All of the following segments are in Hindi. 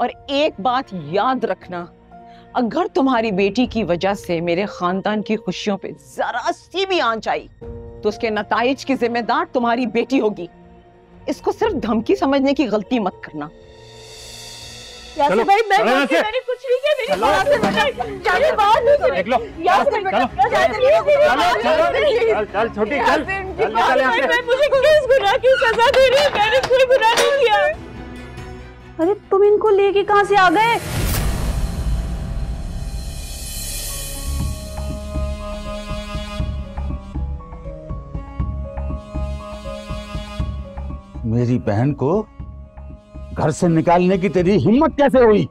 और एक बात याद रखना, अगर तुम्हारी बेटी की वजह से मेरे खानदान की खुशियों पे जरा सी भी आंच आई तो उसके नताइज की जिम्मेदार तुम्हारी बेटी होगी। इसको सिर्फ धमकी समझने की गलती मत करना। यासिर भाई, मैंने कुछ नहीं किया। मेरी बात सुनो, जाने बात नहीं करो। निकलो यासिर बेटा, चल छोटी, चल निकल यहां से। मैं मुझे किस गुनाह की सजा दे रही है? मैंने कोई गुनाह नहीं किया। अरे तुम इनको लेके कहां से आ गए? मेरी बहन को घर से निकालने की तेरी हिम्मत कैसे हुई?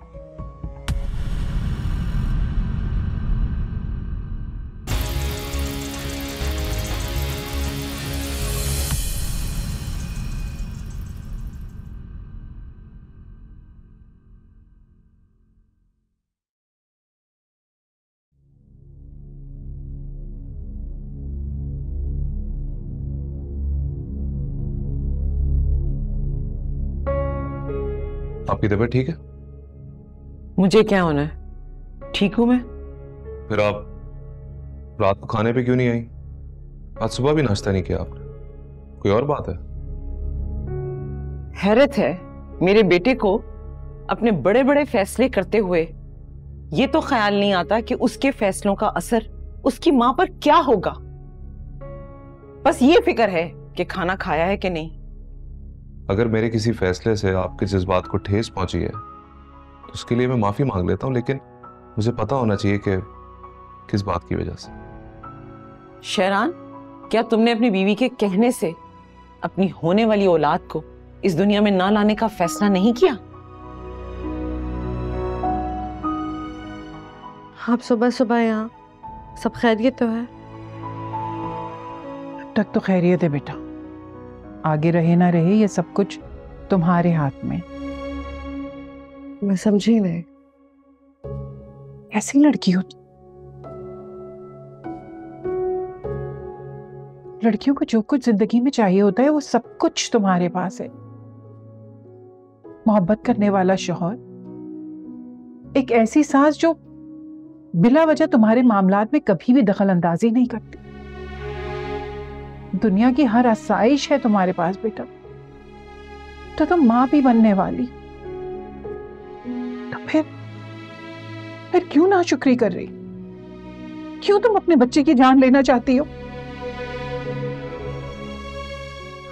आपकी तबीयत ठीक है? मुझे क्या होना है, ठीक हूं मैं। फिर आप रात को खाने पे क्यों नहीं आई? आज सुबह भी नाश्ता नहीं किया आपने, कोई और बात है? हैरत है मेरे बेटे को अपने बड़े बड़े फैसले करते हुए ये तो ख्याल नहीं आता कि उसके फैसलों का असर उसकी माँ पर क्या होगा। बस ये फिक्र है कि खाना खाया है कि नहीं। अगर मेरे किसी फैसले से आपके जज्बात को ठेस पहुंची है तो उसके लिए मैं माफ़ी मांग लेता हूं, लेकिन मुझे पता होना चाहिए कि किस बात की वजह से। शहरान, क्या तुमने अपनी बीवी के कहने से अपनी होने वाली औलाद को इस दुनिया में ना लाने का फैसला नहीं किया? आप सुबह सुबह यहाँ, सब खैरियत तो है? अब तक तो खैरियत है बेटा, आगे रहे ना रहे ये सब कुछ तुम्हारे हाथ में। मैं समझी नहीं, ऐसी लड़की हो। लड़कियों को जो कुछ जिंदगी में चाहिए होता है वो सब कुछ तुम्हारे पास है। मोहब्बत करने वाला शौहर, एक ऐसी सास जो बिला वजह तुम्हारे मामलात में कभी भी दखल अंदाजी नहीं करती। दुनिया की हर आसाइश है तुम्हारे पास बेटा, तो तुम माँ भी बनने वाली, तो फिर क्यों नाशुक्री कर रही? क्यों तुम अपने बच्चे की जान लेना चाहती हो?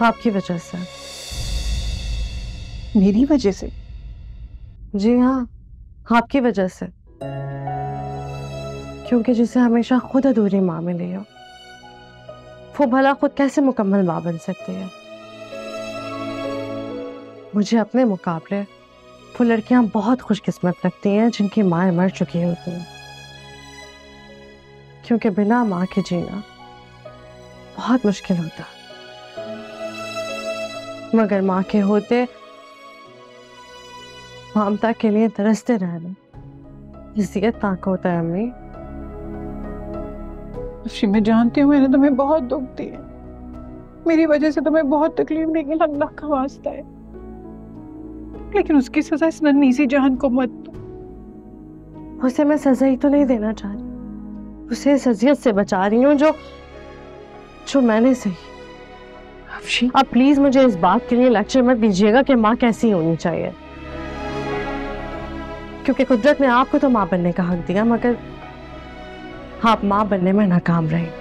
आपकी वजह से? मेरी वजह से? जी हाँ, आपकी वजह से, क्योंकि जिसे हमेशा खुद अधूरी माँ मिली हो वो भला खुद कैसे मुकम्मल माँ बन सकती है? मुझे अपने मुकाबले वो लड़कियां बहुत खुशकिस्मत लगती हैं जिनकी माँ मर चुकी होती हैं, क्योंकि बिना माँ के जीना बहुत मुश्किल होता, मगर माँ के होते ममता के लिए तरसते रहना इसलिए ताक होता है। अम्मी मैं जानती हूँ मैंने तुम्हें बहुत दुख दिया, मेरी वजह से तुम्हें बहुत तकलीफ नहीं, अल्लाह का वास्ता है, लेकिन उसकी सजा इस नन्ही सी जान को मत दो। उसे मैं सजा ही तो नहीं देना चाह रही, उसे इस अज़ियत से बचा रही हूँ जो मैंने सही। आप प्लीज मुझे इस बात के लिए लेक्चर मत दीजिएगा कि माँ कैसी होनी चाहिए, क्योंकि कुदरत ने आपको तो माँ बनने का हक दिया मगर आप माँ बनने में नाकाम रहे। मैं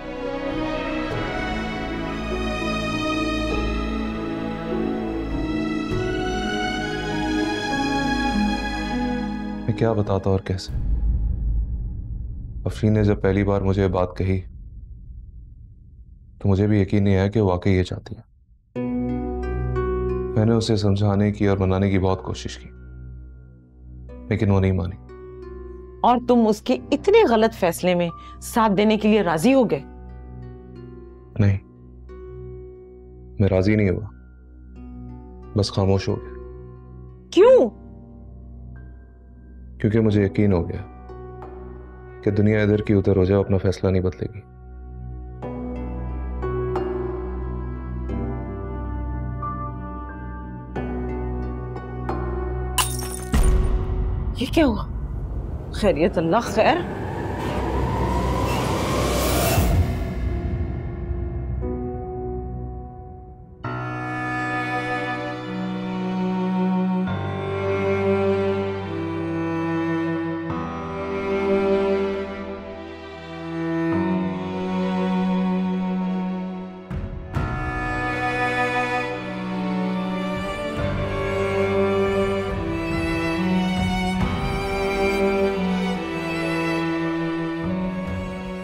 क्या बताता और कैसे? अफरीन ने जब पहली बार मुझे बात कही तो मुझे भी यकीन नहीं आया कि वाकई ये चाहती है। मैंने उसे समझाने की और मनाने की बहुत कोशिश की लेकिन वो नहीं मानी। और तुम उसके इतने गलत फैसले में साथ देने के लिए राजी हो गए? नहीं, मैं राजी नहीं हुआ, बस खामोश हो गया। क्यों? क्योंकि मुझे यकीन हो गया कि दुनिया इधर की उधर हो जाए अपना फैसला नहीं बदलेगी। क्या हुआ? खैरियत, अल्लाह खैर।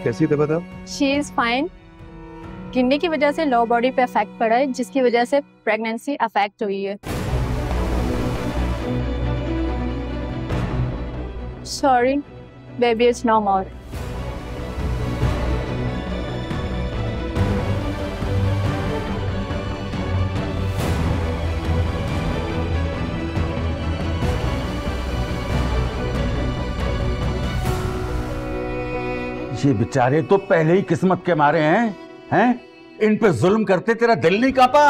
कैसी थी बता? She is fine. गिरने की वजह से लो बॉडी पे इफेक्ट पड़ा है, जिसकी वजह से प्रेगनेंसी अफेक्ट हुई है। Sorry, baby, it's no more. ये बेचारे तो पहले ही किस्मत के मारे हैं? इन पे जुल्म करते तेरा दिल नहीं कांपा?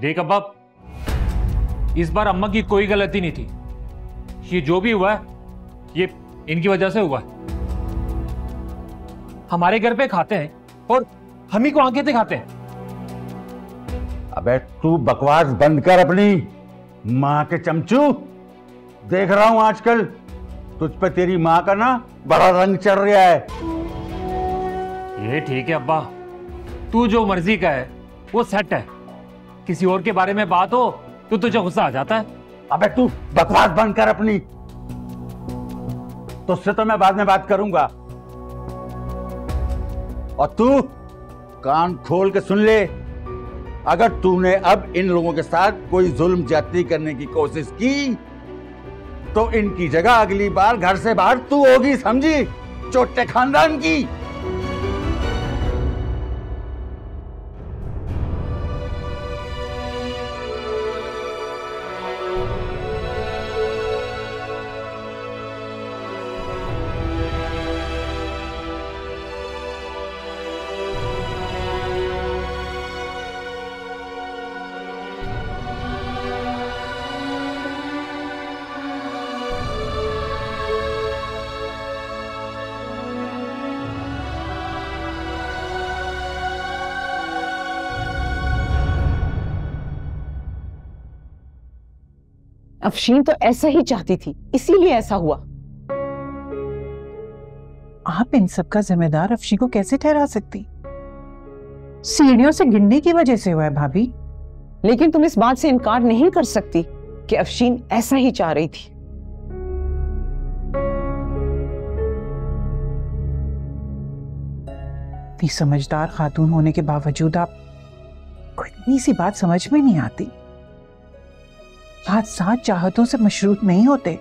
देख अब्बाब, इस बार अम्मा की कोई गलती नहीं थी। ये जो भी हुआ है ये इनकी वजह से हुआ है। हमारे घर पे खाते हैं और हम ही को आंखें दिखाते हैं। अबे तू बकवास बंद कर अपनी माँ के चमचू। देख रहा हूं आजकल तुझ पे तेरी माँ का ना बड़ा रंग चढ़ रहा है। ये ठीक है अब्बा, तू जो मर्जी का है वो सेट है। किसी और के बारे में बात हो तो तुझे गुस्सा आ जाता है। अबे तू बकवास बंद कर अपनी, तुझसे तो मैं बाद में बात करूंगा। और तू कान खोल के सुन ले, अगर तूने अब इन लोगों के साथ कोई जुल्म ज्यादती करने की कोशिश की तो इनकी जगह अगली बार घर से बाहर तू होगी, समझी? चोट्टे खानदान की। अफशीन तो ऐसा ही चाहती थी, इसीलिए ऐसा हुआ। आप इन सब का जिम्मेदार अफशीन को कैसे ठहरा सकती? सीढ़ियों से गिरने की वजह से हुआ है भाभी। लेकिन तुम इस बात से इनकार नहीं कर सकती कि अफशीन ऐसा ही चाह रही थी। इतनी समझदार खातून होने के बावजूद आप कोई इतनी सी बात समझ में नहीं आती। साथ चाहतों से मशरूत नहीं होते,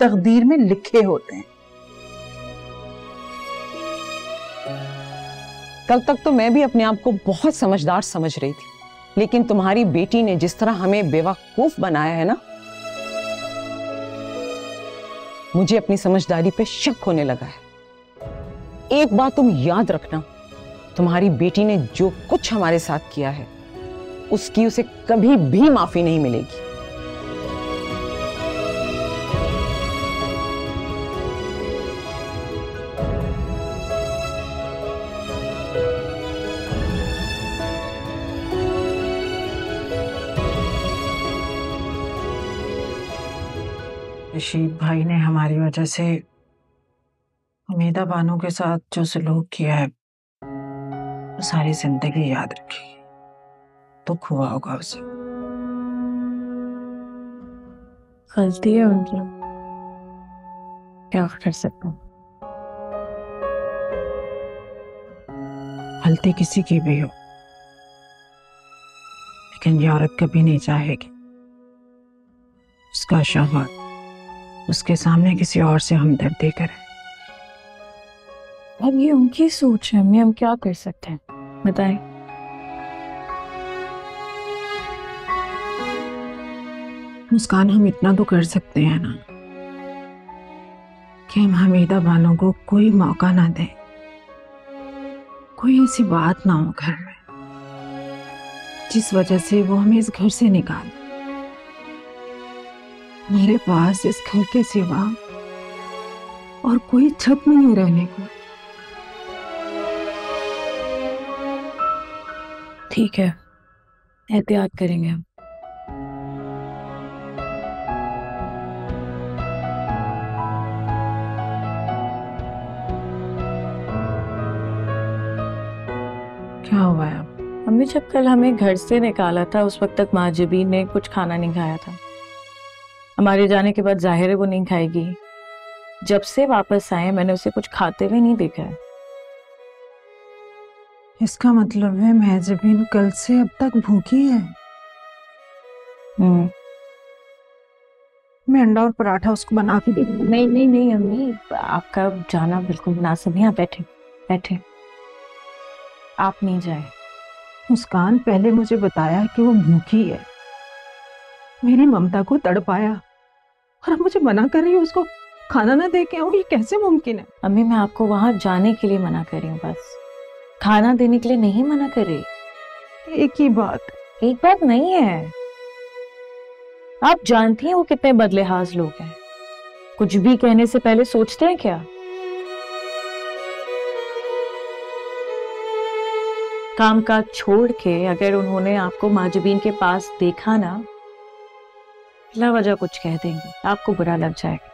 तकदीर में लिखे होते हैं। कल तक तो मैं भी अपने आप को बहुत समझदार समझ रही थी, लेकिन तुम्हारी बेटी ने जिस तरह हमें बेवकूफ बनाया है ना, मुझे अपनी समझदारी पे शक होने लगा है। एक बात तुम याद रखना, तुम्हारी बेटी ने जो कुछ हमारे साथ किया है उसकी उसे कभी भी माफी नहीं मिलेगी। रशीद भाई ने हमारी वजह से उमेदा बानो के साथ जो सलूक किया है वो सारी जिंदगी याद रखेगी। दुख हुआ होगा उसे। गलती है उनकी, क्या कर सकता हूँ। गलती किसी की भी हो, लेकिन ये औरत कभी नहीं चाहेगी उसका शोहर उसके सामने किसी और से हमदर्दी करें। अब ये उनकी सोच है, हम क्या कर सकते हैं बताएं? मुस्कान, हम इतना तो कर सकते हैं ना कि हम हमीदा बानो को कोई मौका ना दें, कोई ऐसी बात ना हो घर में जिस वजह से वो हमें इस घर से निकाल। मेरे पास इस घर के सिवा और कोई छत नहीं है रहने को। ठीक है, एहतियात करेंगे हम। क्या हुआ है मम्मी? जब कल हमें घर से निकाला था उस वक्त तक माजिबीन ने कुछ खाना नहीं खाया था। हमारे जाने के बाद जाहिर है वो नहीं खाएगी। जब से वापस आए मैंने उसे कुछ खाते हुए नहीं देखा है। इसका मतलब है माजिबीन कल से अब तक भूखी है। मैं अंडा और पराठा उसको बना के देती हूँ। नहीं नहीं नहीं अम्मी, आपका जाना बिल्कुल मुनासिब है। बैठे बैठे, आप नहीं जाए। मुस्कान पहले मुझे बताया कि वो भूखी है, मेरी ममता को तड़पाया और अब मुझे मना कर रही है उसको खाना ना दे के आऊं। ये कैसे मुमकिन है? अम्मी मैं आपको वहां जाने के लिए मना कर रही हूँ, बस खाना देने के लिए नहीं मना कर रही। एक बात नहीं है, आप जानती हैं वो कितने बदलेहाज लोग हैं। कुछ भी कहने से पहले सोचते हैं क्या? काम काज छोड़ के अगर उन्होंने आपको माजिबीन के पास देखा ना, लावजह कुछ कह देंगे, आपको बुरा लग जाएगा।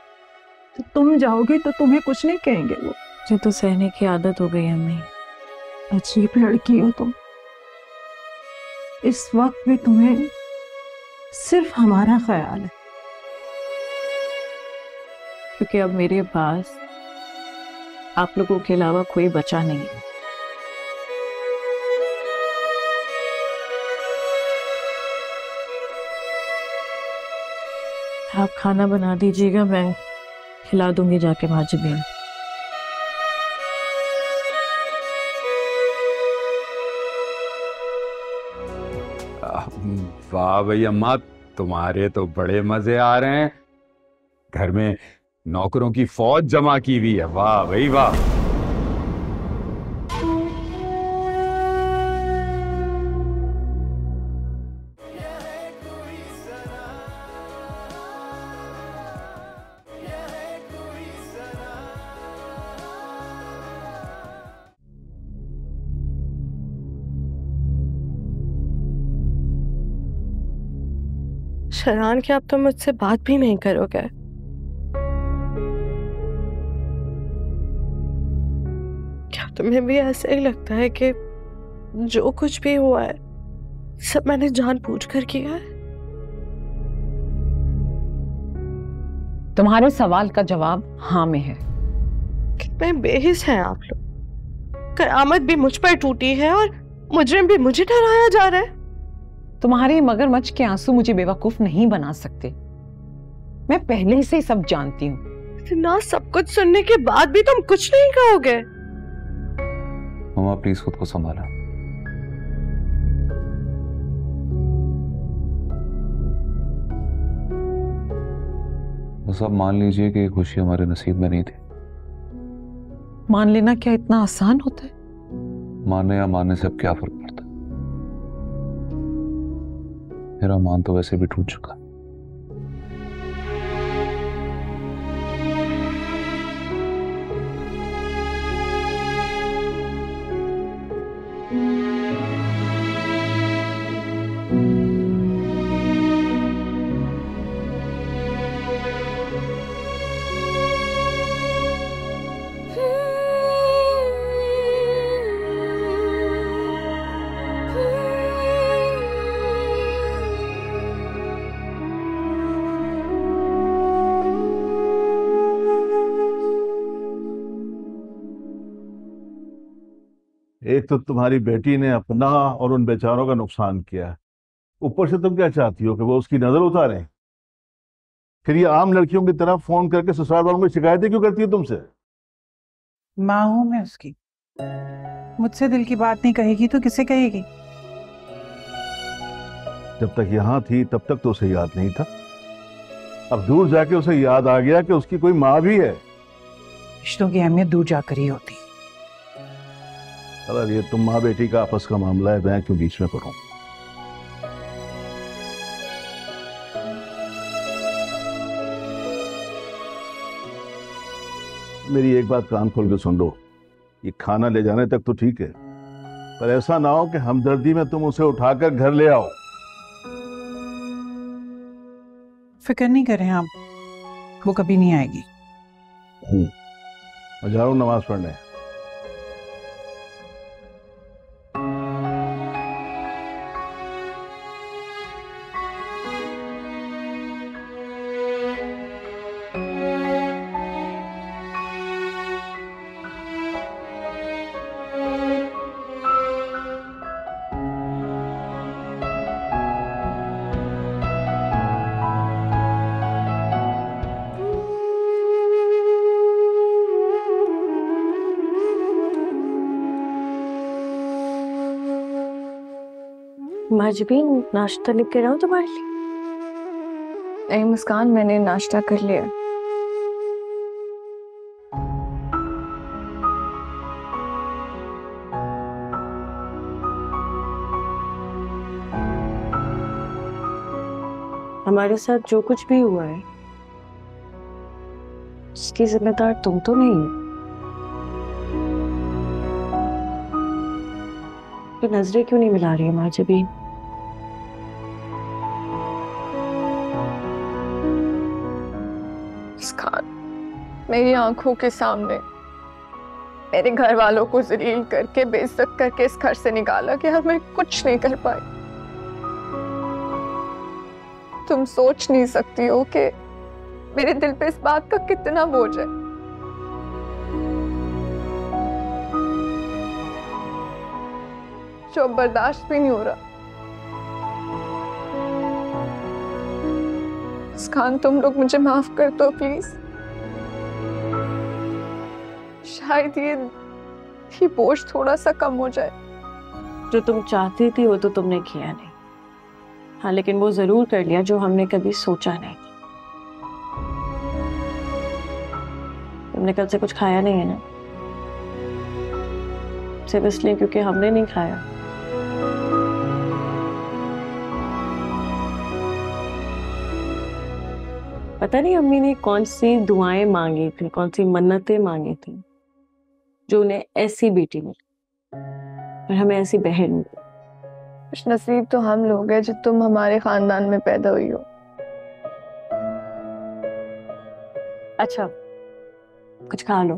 तो तुम जाओगे तो तुम्हें कुछ नहीं कहेंगे वो। मुझे तो सहने की आदत हो गई अम्मी। अजीब लड़की हो तुम। इस वक्त भी तुम्हें सिर्फ हमारा ख्याल है, क्योंकि अब मेरे पास आप लोगों के अलावा कोई बचा नहीं है। आप खाना बना दीजिएगा, मैं खिला दूंगी जाके माजिबीन। वाह भैया अम्मा, तुम्हारे तो बड़े मजे आ रहे हैं। घर में नौकरों की फौज जमा की हुई है। वाह भाई वाह। शरान कि आप तो मुझसे बात भी नहीं करोगे। क्या तुम्हें भी ऐसे ही लगता है कि जो कुछ भी हुआ है सब मैंने जानबूझकर किया है? तुम्हारे सवाल का जवाब हाँ में है। कितने बेहिस हैं आप लोग। करामत भी मुझ पर टूटी है और मुजरिम भी मुझे डराया जा रहा है। तुम्हारे मगरमच्छ के आंसू मुझे बेवकूफ नहीं बना सकते। मैं पहले ही से सब जानती हूँ। इतना सब कुछ सुनने के बाद भी तुम कुछ नहीं कहोगे? मम्मा प्लीज खुद को संभाला। बस आप मान लीजिए कि खुशी हमारे नसीब में नहीं थी। मान लेना क्या इतना आसान होता है? माने या मानने से अब क्या फर्क पड़ता है? मेरा मान तो वैसे भी टूट चुका। एक तो तुम्हारी बेटी ने अपना और उन बेचारों का नुकसान किया, ऊपर से तुम क्या चाहती हो कि वो उसकी नजर उतारें? फिर ये आम लड़कियों की तरह फोन करके ससुराल वालों को शिकायतें क्यों करती है तुमसे? माँ हूं मैं उसकी, मुझसे दिल की बात नहीं कहेगी तो किसे कहेगी? जब तक यहाँ थी तब तक तो उसे याद नहीं था, अब दूर जाके उसे याद आ गया कि उसकी कोई माँ भी है। रिश्तों की अहमियत दूर जाकर ही होती। अरे ये तुम माँ बेटी का आपस का मामला है, मैं क्यों बीच में पड़ूं? मेरी एक बात कान खोल के सुन लो, ये खाना ले जाने तक तो ठीक है, पर ऐसा ना हो कि हमदर्दी में तुम उसे उठाकर घर ले आओ। फिक्र नहीं करें आप, वो कभी नहीं आएगी। मैं जा रहा हूं नमाज पढ़ने। मार्जिन, नाश्ता लेके आऊं तुम्हारे लिए? ए मुस्कान, मैंने नाश्ता कर लिया। हमारे साथ जो कुछ भी हुआ है उसकी जिम्मेदार तुम तो नहीं हो। तो नजरें क्यों नहीं मिला रही है मार्जिन? मेरी आंखों के सामने मेरे घर वालों को जलील करके, बेइज्जत करके इस घर से निकाला कि मैं कुछ नहीं कर पाई। तुम सोच नहीं सकती हो कि मेरे दिल पे इस बात का कितना बोझ है। जो बर्दाश्त भी नहीं हो रहा। खान, तुम लोग मुझे माफ कर दो प्लीज। शायद ये बोझ थोड़ा सा कम हो जाए। जो तुम चाहती थी वो तो तुमने किया नहीं, हाँ, लेकिन वो जरूर कर लिया जो हमने कभी सोचा नहीं। तुमने कल से कुछ खाया नहीं है ना, सिर्फ इसलिए क्योंकि हमने नहीं खाया। पता नहीं अम्मी ने कौन सी दुआएं मांगी थी, कौन सी मन्नतें मांगी थी, जो उन्हें ऐसी बेटी मिली और हमें ऐसी बहन मिली। कुछ नसीब तो हम लोग हैं जो तुम हमारे खानदान में पैदा हुई हो। अच्छा, कुछ खा लो,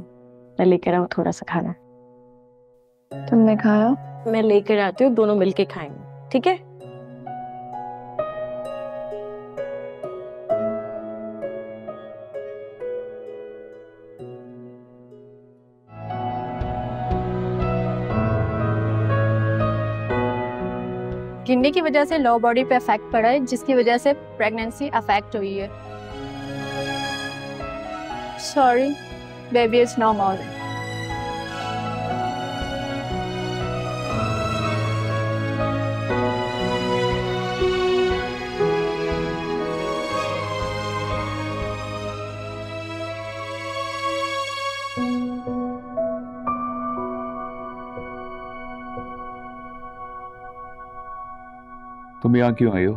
मैं लेकर आऊँ थोड़ा सा खाना। तुमने खाया? मैं लेकर आती हूँ, दोनों मिलके खाएंगे, ठीक है? गिरने की वजह से लो बॉडी पे इफेक्ट पड़ा है, जिसकी वजह से प्रेगनेंसी अफेक्ट हुई है। Sorry baby, it's normal. तुम यहाँ क्यों आई हो?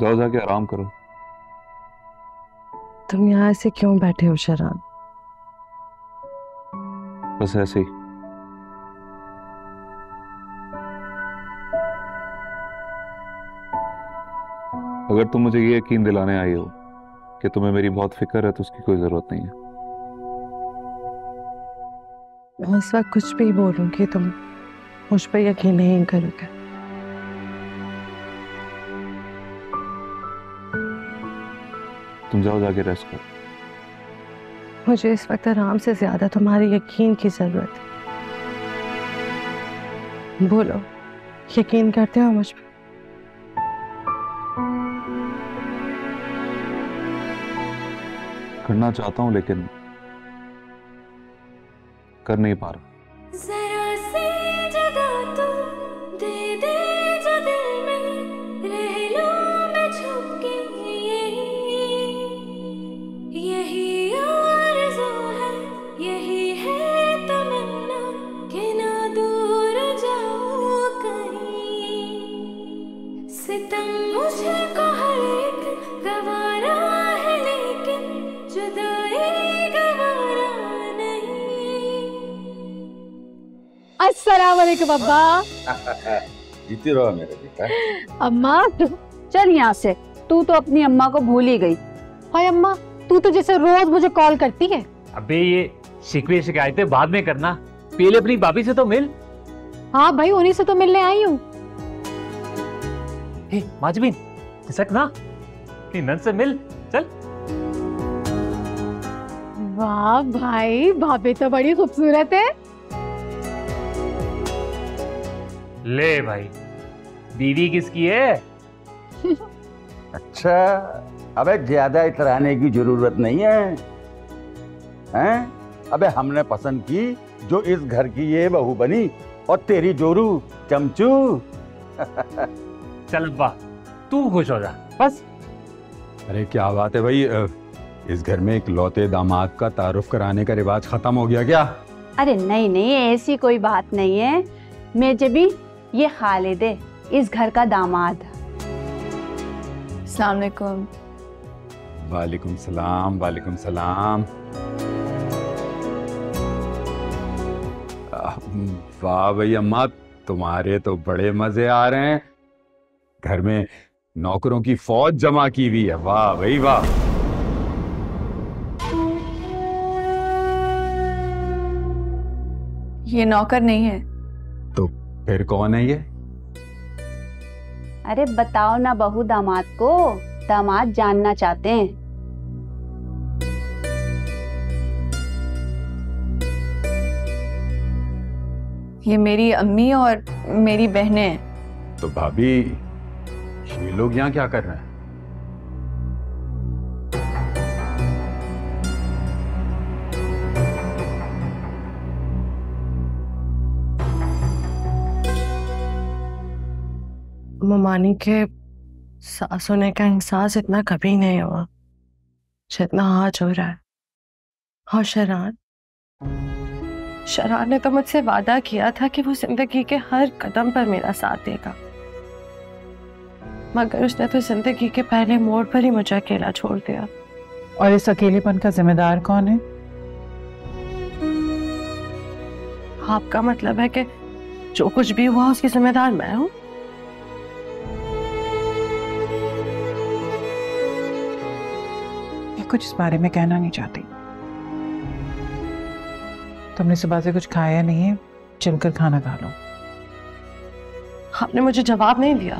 जाओ जाके आराम करो। तुम यहाँ ऐसे क्यों बैठे हो शरान? बस ऐसे ही। अगर तुम मुझे ये यकीन दिलाने आई हो कि तुम्हें मेरी बहुत फिक्र है तो उसकी कोई जरूरत नहीं है। मैं इस वक्त कुछ भी बोलूंगी तुम मुझ पर यकीन नहीं करोगे। तुम जाओ जाके रेस्ट करो। मुझे इस वक्त आराम से ज्यादा तुम्हारे यकीन की जरूरत है। बोलो, यकीन करते हो मुझ पर? करना चाहता हूं लेकिन कर नहीं पा रहा। गवारा है लेकिन जुदाई गवारा अस्सलामुअलैकुम अब्बा। जीती रहो मेरे बेटा। अम्मा चल यहाँ से, तू तो अपनी अम्मा को भूल ही गई। हाय अम्मा, तू तो जैसे रोज मुझे कॉल करती है। अबे ये शिकवे शिकायतें बाद में करना, पहले अपनी भाभी से तो मिल। हाँ भाई, उन्हीं से तो मिलने आई हूँ। हे माजबीन, खिसक ना, अपनी नन से मिल चल। वाह भाई, भाभी तो बड़ी खूबसूरत है। ले भाई, बीवी किसकी है? अच्छा, अबे ज्यादा इतराने की जरूरत नहीं है, हैं? अबे हमने पसंद की जो इस घर की ये बहू बनी, और तेरी जोरू चमचू। चल बा, तू खुश हो जा बस। अरे क्या बात है भाई, इस घर में एक लौते दामाद का तारुफ कराने का रिवाज खत्म हो गया क्या? अरे नहीं नहीं, ऐसी कोई बात नहीं है। मैं जबी, ये खालिद है इस घर का दामाद। अस्सलाम वालेकुम। वालेकुम सलाम, वालेकुम सलाम। वाह भाई अम्मा, तुम्हारे तो बड़े मजे आ रहे हैं, घर में नौकरों की फौज जमा की हुई है। वाह भाई वाह। ये नौकर नहीं है तो फिर कौन है ये? अरे बताओ ना बहू दामाद को, दामाद जानना चाहते हैं। ये मेरी अम्मी और मेरी बहनें हैं। तो भाभी, ये लोग यहाँ क्या कर रहे हैं? ममानी के सास होने का एहसास इतना कभी नहीं हुआ जितना आज हो रहा है। और शरान ने तो मुझसे वादा किया था कि वो जिंदगी के हर कदम पर मेरा साथ देगा, मगर उसने तो जिंदगी के पहले मोड़ पर ही मुझे अकेला छोड़ दिया। और इस अकेलेपन का जिम्मेदार कौन है? आपका मतलब है कि जो कुछ भी हुआ उसकी जिम्मेदार मैं हूँ? कुछ इस बारे में कहना नहीं चाहती। तुमने सुबह से कुछ खाया नहीं है, चलकर खाना खा लो। आपने मुझे जवाब नहीं दिया।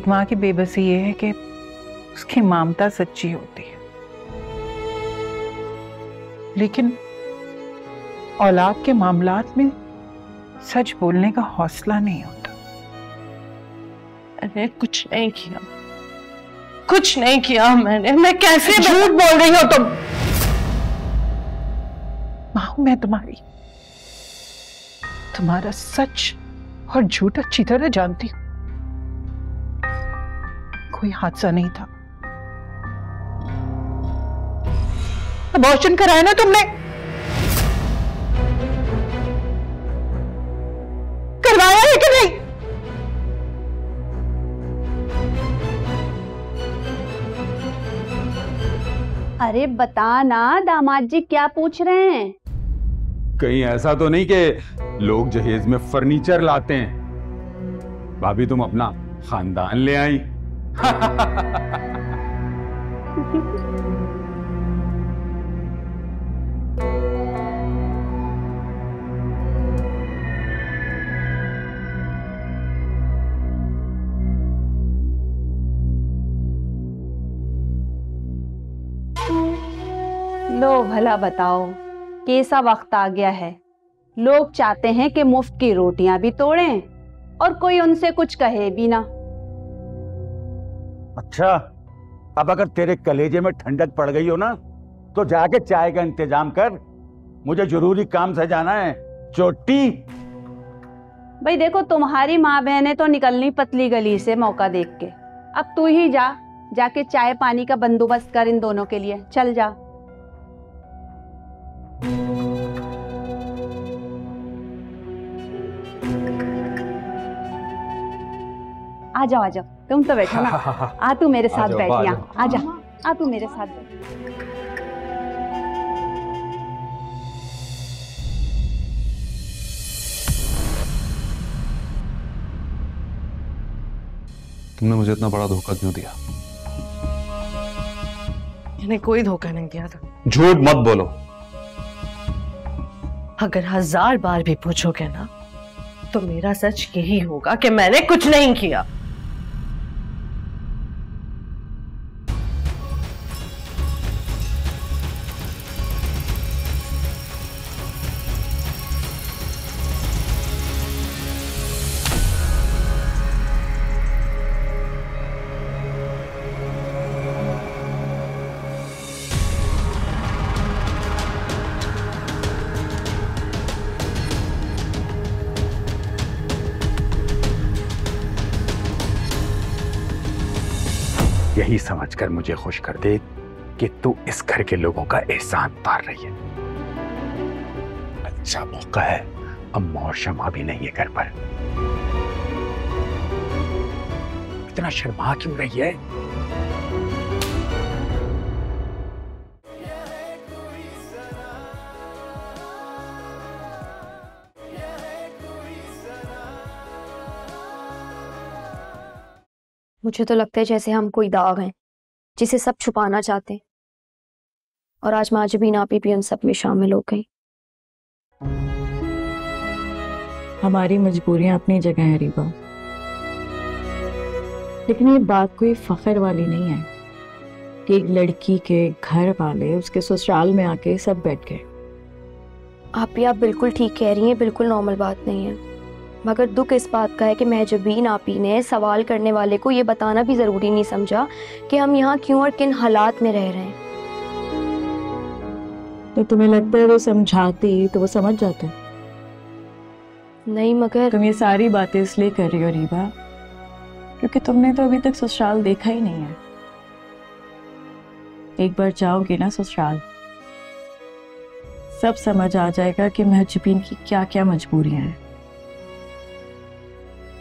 एक माँ की बेबसी ये है कि उसकी ममता सच्ची होती है, लेकिन औलाद के मामलात में सच बोलने का हौसला नहीं होता। अरे कुछ नहीं किया, कुछ नहीं किया मैंने। मैं कैसे झूठ बोल रही हो तुम? माँ हूं मैं तुम्हारी, तुम्हारा सच और झूठ अच्छी तरह जानती हूँ। कोई हादसा नहीं था। अबॉर्शन कराया ना तुमने? अरे बता ना दामाद जी, क्या पूछ रहे हैं? कहीं ऐसा तो नहीं कि लोग जहेज में फर्नीचर लाते हैं? भाभी तुम अपना खानदान ले आई। लो भला बताओ, कैसा वक्त आ गया है। लोग चाहते हैं कि मुफ्त की रोटियां भी तोड़ें और कोई उनसे कुछ कहे भी ना। अच्छा, अब अगर तेरे कलेजे में ठंडक पड़ गई हो ना, तो जाके चाय का इंतजाम कर, मुझे जरूरी काम से जाना है। चोटी भाई देखो, तुम्हारी माँ बहनें तो निकलनी पतली गली से मौका देख के। अब तू ही जा, जाके चाय पानी का बंदोबस्त कर इन दोनों के लिए। चल जा। आ जाओ आ जाओ। तुम तो बैठो ना, आ तू मेरे साथ बैठ, यहाँ आ जा, आ तू मेरे साथ बैठ। तुमने मुझे इतना बड़ा धोखा क्यों दिया? मैंने कोई धोखा नहीं दिया था। झूठ मत बोलो। अगर 1000 बार भी पूछोगे ना तो मेरा सच यही होगा कि मैंने कुछ नहीं किया। यही समझकर मुझे खुश कर दे कि तू इस घर के लोगों का एहसान उतार रही है। अच्छा मौका है, अम्मा और शमा भी नहीं है घर पर। इतना शर्मा क्यों रही है? मुझे तो लगता है जैसे हम कोई दाग हैं जिसे सब छुपाना चाहते हैं, और आज माजबीन आप भी उन सब में शामिल हो गई। हमारी मजबूरियां अपनी जगह हैं रीबा, लेकिन ये बात कोई फख्र वाली नहीं है कि एक लड़की के घर वाले उसके ससुराल में आके सब बैठ गए। आप भी आप बिल्कुल ठीक कह रही हैं, बिल्कुल नॉर्मल बात नहीं है, मगर दुख इस बात का है कि महजबीन आपी ने सवाल करने वाले को ये बताना भी ज़रूरी नहीं समझा कि हम यहाँ क्यों और किन हालात में रह रहे हैं। तो तुम्हें लगता है वो समझाती तो वो समझ जाता? नहीं, मगर तुम ये सारी बातें इसलिए कर रही हो रीबा क्योंकि तुमने तो अभी तक ससुराल देखा ही नहीं है। एक बार जाओगी ना ससुराल, सब समझ आ जाएगा कि महजबीन की क्या क्या मजबूरियाँ हैं।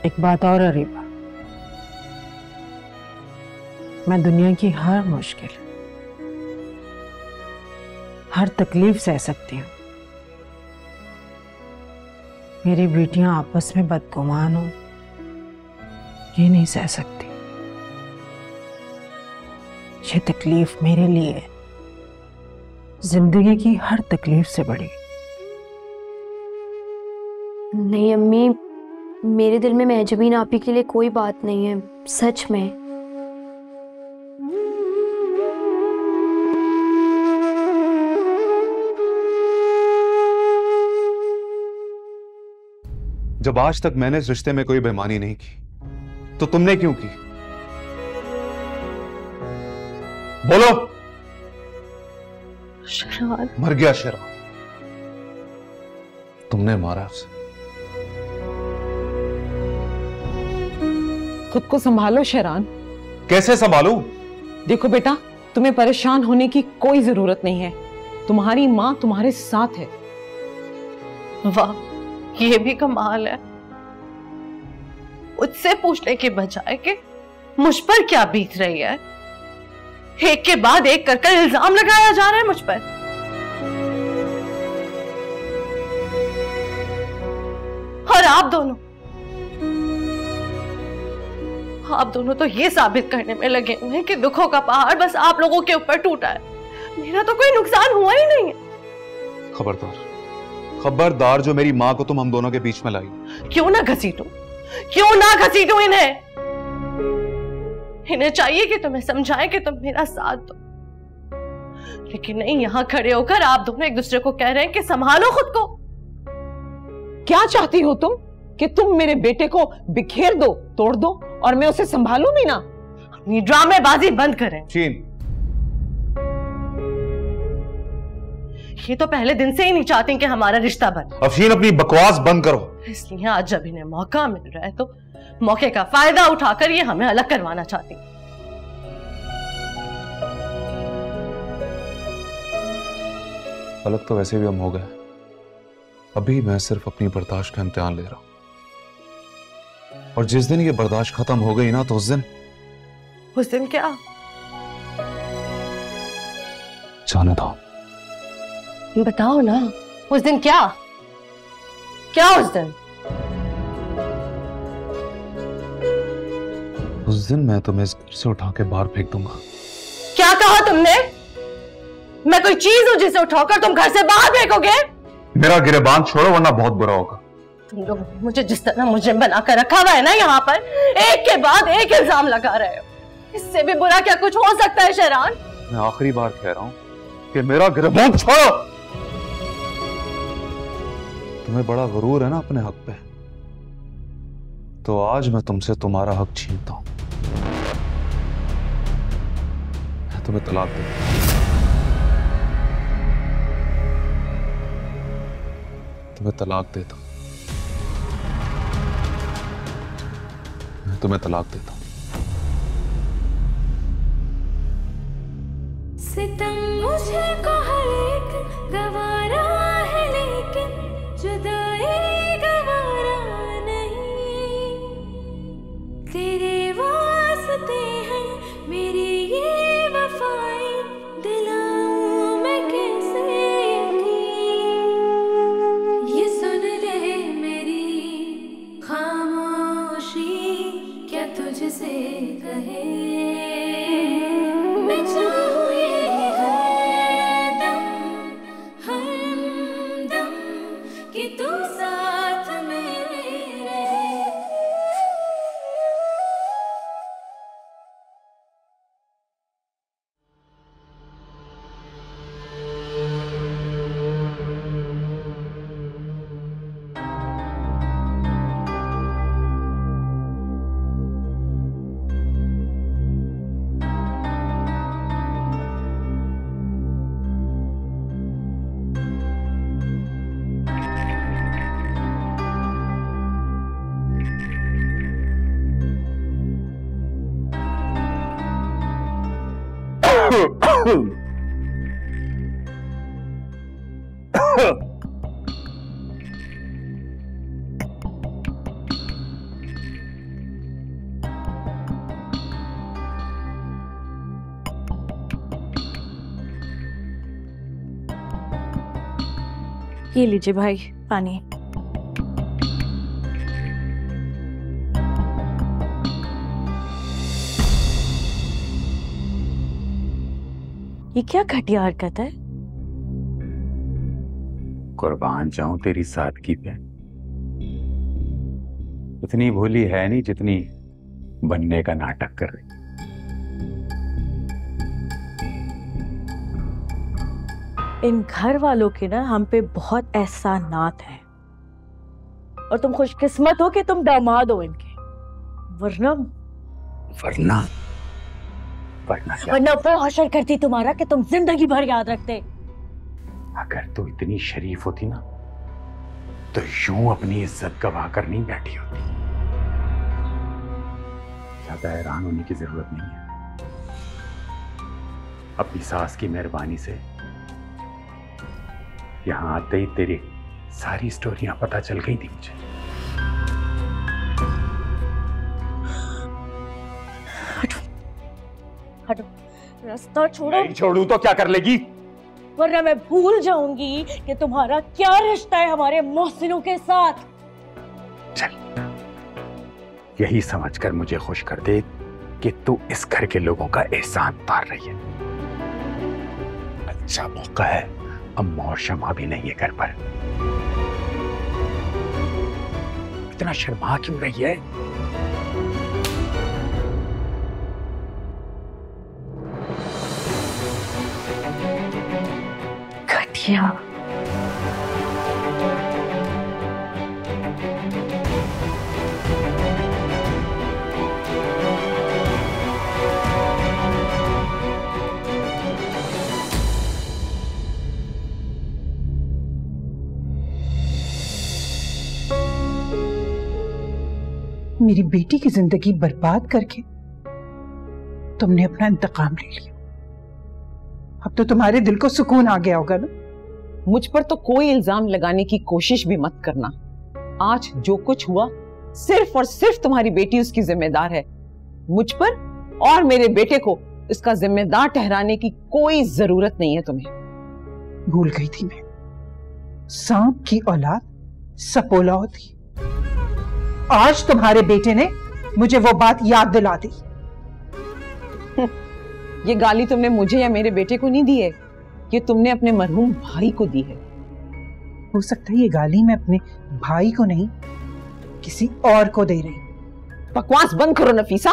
एक बात और रीबा, मैं दुनिया की हर मुश्किल, हर तकलीफ सह सकती हूँ। मेरी बेटियां आपस में बदगुमान हो ये नहीं सह सकती। ये तकलीफ मेरे लिए जिंदगी की हर तकलीफ से बड़ी। नहीं अम्मी, मेरे दिल में महजबीन आपी के लिए कोई बात नहीं है, सच में। जब आज तक मैंने इस रिश्ते में कोई बेईमानी नहीं की तो तुमने क्यों की? बोलो। शरार मर गया, शरार तुमने मारा उसे। खुद को संभालो शेरान। कैसे संभालूं? देखो बेटा, तुम्हें परेशान होने की कोई जरूरत नहीं है, तुम्हारी माँ तुम्हारे साथ है। वाह, ये भी कमाल है, उससे पूछने के बजाय कि मुझ पर क्या बीत रही है, एक के बाद एक करके इल्जाम लगाया जा रहा है मुझ पर। और आप दोनों तो ये साबित करने में लगे हुए हैं कि दुखों का पहाड़ बस आप लोगों के ऊपर टूटा है, मेरा तो कोई नुकसान हुआ ही नहीं है। खबरदार, खबरदार जो मेरी माँ को तुम हम दोनों के बीच में लाई। क्यों ना घसीटो इन्हें चाहिए कि तुम्हें समझाएं कि तुम मेरा साथ दो, लेकिन नहीं, यहाँ खड़े होकर आप दोनों एक दूसरे को कह रहे हैं कि संभालो खुद को। क्या चाहती हो तुम कि तुम मेरे बेटे को बिखेर दो, तोड़ दो और मैं उसे संभालूं भी ना? अपनी ड्रामेबाजी बंद करें। चीन, ये तो पहले दिन से ही नहीं चाहती कि हमारा रिश्ता बने। अफशीन, अपनी बकवास बंद करो। इसलिए आज जब इन्हें मौका मिल रहा है तो मौके का फायदा उठाकर ये हमें अलग करवाना चाहती। अलग तो वैसे भी हम हो गए, अभी मैं सिर्फ अपनी बर्दाश्त का इम्तिहान ले रहा हूं। और जिस दिन ये बर्दाश्त खत्म हो गई ना, तो उस दिन क्या जाने दो। बताओ ना उस दिन क्या उस दिन मैं तुम्हें इस घर से उठा के बाहर फेंक दूंगा। क्या कहा तुमने? मैं कोई चीज हूं जिसे उठाकर तुम घर से बाहर फेंकोगे? मेरा गिरेबान छोड़ो वरना बहुत बुरा होगा। तुम लोग मुझे जिस तरह मुजरिम बनाकर रखा हुआ है ना, यहाँ पर एक के बाद एक इल्जाम लगा रहे हो, इससे भी बुरा क्या कुछ हो सकता है? शहरान, मैं आखिरी बार कह रहा हूँ कि मेरा गिरेबान छोड़ो। तुम्हें बड़ा गुरूर है ना अपने हक पे, तो आज मैं तुमसे तुम्हारा हक छीनता हूं। मैं तुम्हें तलाक देता हूं, तुम्हें तलाक देता हूं। सितम मुझे को हर एक गवारा है, लेकिन जुदाई गवारा नहीं। तेरे वास्ते हैं मेरी ये वफाएं, दिलाऊं मैं कैसे की? ये सुन ले मेरी खामोशी, क्या तुझसे कहे मैं चाहूं ये लीजिए भाई पानी। ये क्या घटिया हरकत है? कुर्बान जाऊं तेरी सादगी पे, उतनी भोली है नहीं जितनी बनने का नाटक कर रही। इन घर वालों के ना हम पे बहुत एहसानात हैं, और तुम खुशकिस्मत हो कि तुम दामाद हो इनके। वरना वो हशर करती तुम्हारा कि तुम जिंदगी भर याद रखते। अगर तू इतनी शरीफ होती ना, तो यूं अपनी इज्जत गवा कर नहीं बैठी होती। ज्यादा हैरान होने की जरूरत नहीं है। अपनी सास की मेहरबानी से यहाँ आते ही तेरी सारी स्टोरियां पता चल गई थी मुझे। हटो, रास्ता छोड़ो। नहीं छोड़ू तो क्या कर लेगी? वरना मैं भूल जाऊंगी कि तुम्हारा क्या रिश्ता है हमारे मोहसिनों के साथ। चल, यही समझकर मुझे खुश कर दे कि तू इस घर के लोगों का एहसान तार रही है। अच्छा मौका है, अम्मा और शमा भी नहीं है घर पर। इतना शर्मा क्यों रही है? घटिया। मेरी बेटी की जिंदगी बर्बाद करके तुमने अपना इंतकाम ले लिया। अब तो तुम्हारे दिल को सुकून आ गया होगा ना? मुझ पर तो कोई इल्जाम लगाने की कोशिश भी मत करना। आज जो कुछ हुआ सिर्फ और सिर्फ तुम्हारी बेटी उसकी जिम्मेदार है। मुझ पर और मेरे बेटे को इसका जिम्मेदार ठहराने की कोई जरूरत नहीं है तुम्हें। भूल गई थी मैं, सांप की औलाद सपोला होती। आज तुम्हारे बेटे ने मुझे वो बात याद दिला दी। ये गाली तुमने मुझे या मेरे बेटे को नहीं दी है, ये तुमने अपने मरहूम भाई को दी है। हो सकता है ये गाली मैं अपने भाई को नहीं किसी और को दे रही। बकवास बंद करो नफीसा।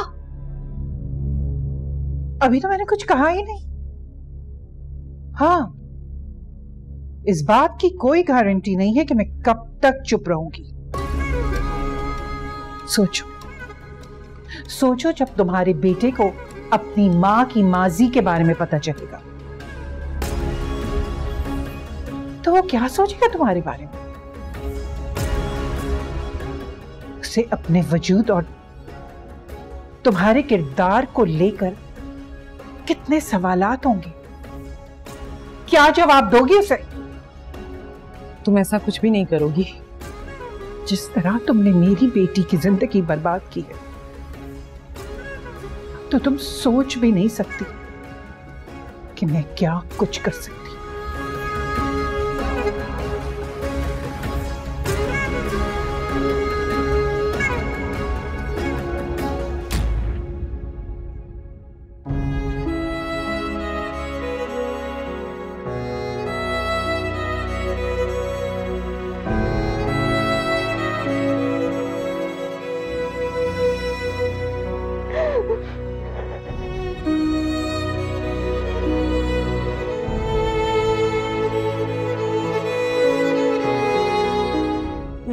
अभी तो मैंने कुछ कहा ही नहीं। हाँ, इस बात की कोई गारंटी नहीं है कि मैं कब तक चुप रहूंगी। सोचो सोचो, जब तुम्हारे बेटे को अपनी मां की माजी के बारे में पता चलेगा तो वो क्या सोचेगा तुम्हारे बारे में? उसे अपने वजूद और तुम्हारे किरदार को लेकर कितने सवालात होंगे। क्या जवाब दोगी उसे? तुम ऐसा कुछ भी नहीं करोगी। जिस तरह तुमने मेरी बेटी की जिंदगी बर्बाद की है तो तुम सोच भी नहीं सकती कि मैं क्या कुछ कर सकती।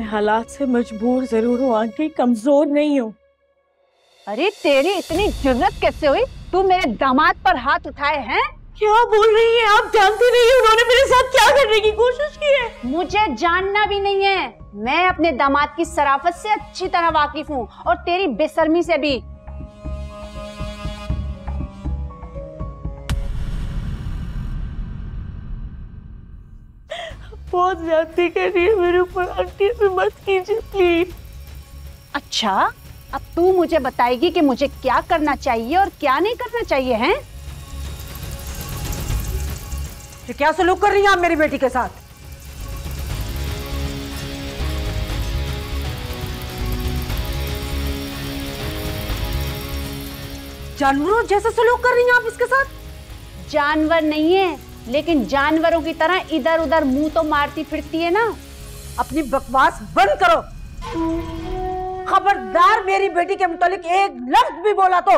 हालात से मजबूर जरूर हूँ आंटी, कमजोर नहीं हूँ। अरे तेरी इतनी जुर्रत कैसे हुई? तू मेरे दामाद पर हाथ उठाए हैं? क्या बोल रही है आप? जानती नहीं उन्होंने मेरे साथ क्या करने की कोशिश की है। मुझे जानना भी नहीं है। मैं अपने दामाद की शराफत से अच्छी तरह वाकिफ हूँ और तेरी बेशर्मी से भी। बहुत ज्यादा कर रही है मेरे ऊपर आंटी, से मत कीजिए प्लीज। अच्छा, अब तू मुझे बताएगी कि मुझे क्या करना चाहिए और क्या नहीं करना चाहिए हैं? तो क्या सलूक कर रही हैं आप मेरी बेटी के साथ? जानवरों जैसा सलूक कर रही हैं आप इसके साथ? जानवर नहीं है लेकिन जानवरों की तरह इधर उधर मुंह तो मारती फिरती है ना। अपनी बकवास बंद करो। खबरदार मेरी बेटी के मुतालिक एक लफ्ज भी बोला तो।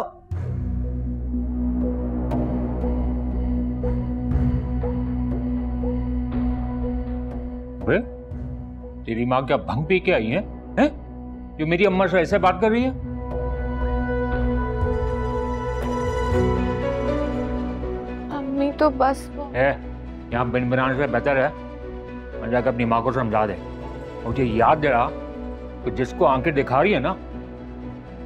अरे तेरी माँ क्या भंग पी के आई है, हैं? जो मेरी अम्मा से ऐसे बात कर रही है। अम्मी तो बस यहाँ बिनबिनाने से बेहतर है मैं जाकर अपनी माँ को समझा दे। मुझे याद दिला तो जिसको आंखें दिखा रही है ना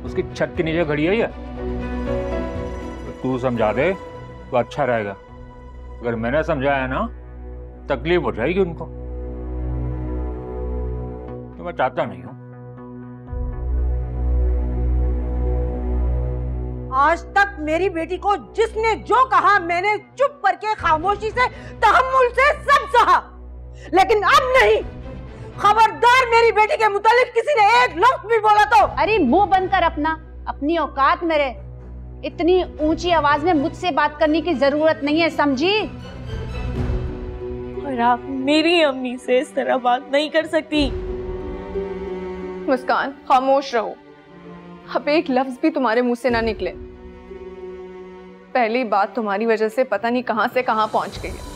उसकी छत के नीचे खड़ी है ये। तो तू समझा दे तो अच्छा रहेगा। अगर मैंने समझाया ना तकलीफ हो जाएगी उनको, तो मैं चाहता नहीं हूँ। आज तक मेरी बेटी को जिसने जो कहा मैंने चुप करके खामोशी से तहम्मुल से सब सहा, लेकिन अब नहीं। खबरदार मेरी बेटी के मुतालिक किसी ने एक लफ्ज भी बोला तो। अरे मुंह बंद कर अपना, अपनी औकात में रह। इतनी ऊंची आवाज में मुझसे बात करने की जरूरत नहीं है, समझी? और आप मेरी अम्मी से इस तरह बात नहीं कर सकती। मुस्कान खामोश रहो, अब एक लफ्ज भी तुम्हारे मुंह से ना निकले। पहली बात तुम्हारी वजह से पता नहीं कहां से कहां पहुंच गई है।